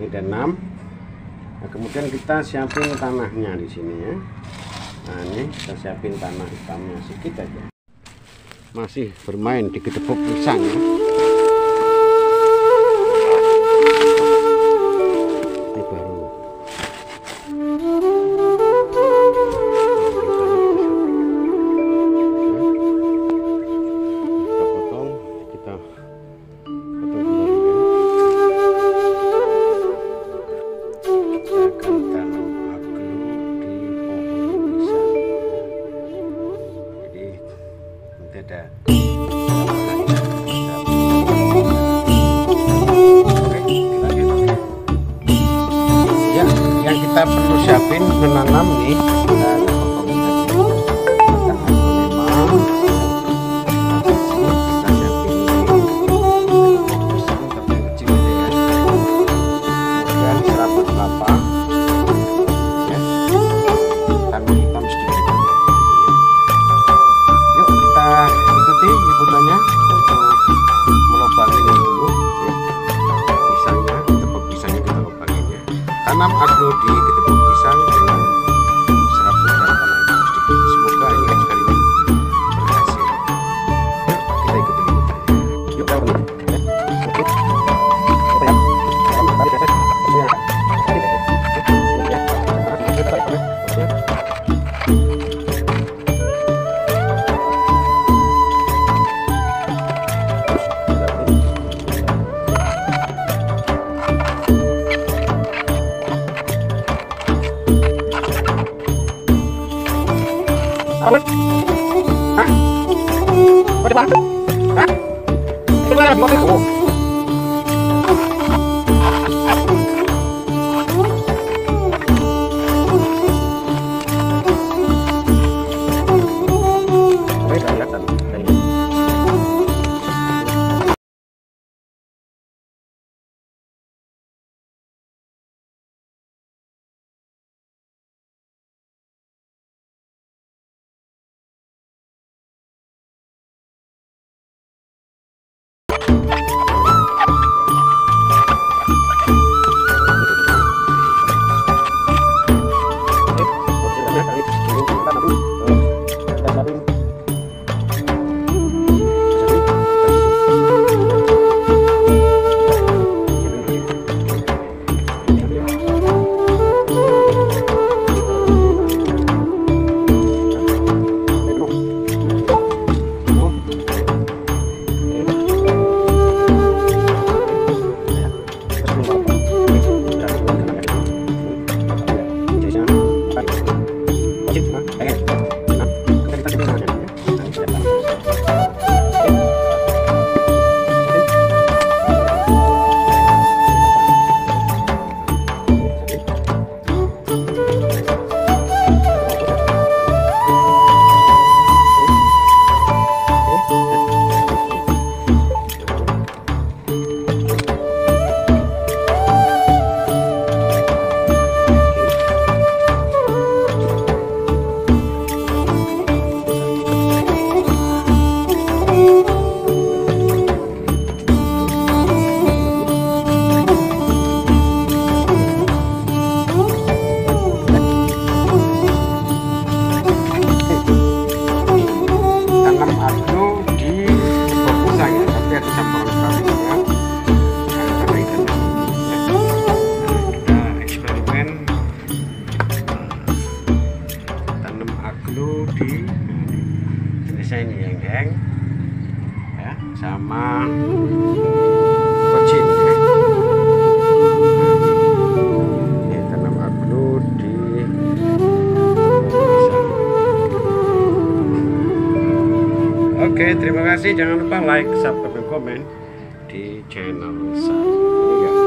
ini ada 6. Nah, kemudian kita siapin tanahnya di sini ya. Nah, ini kita siapin tanah hitamnya sedikit aja. Masih bermain di gedebuk pisang ya. Ini baru. Kita potong, kita perlu siapin menanam nih dan tanam aglo di gedebuk pisang dengan serabut dan tanah hitam sedikit. Semoga ini eksperimen berhasil. Kita ikuti sama kocin ya. Ini tanam aglo di pisang. Oke, terima kasih. Jangan lupa like, subscribe, dan komen di channel saya.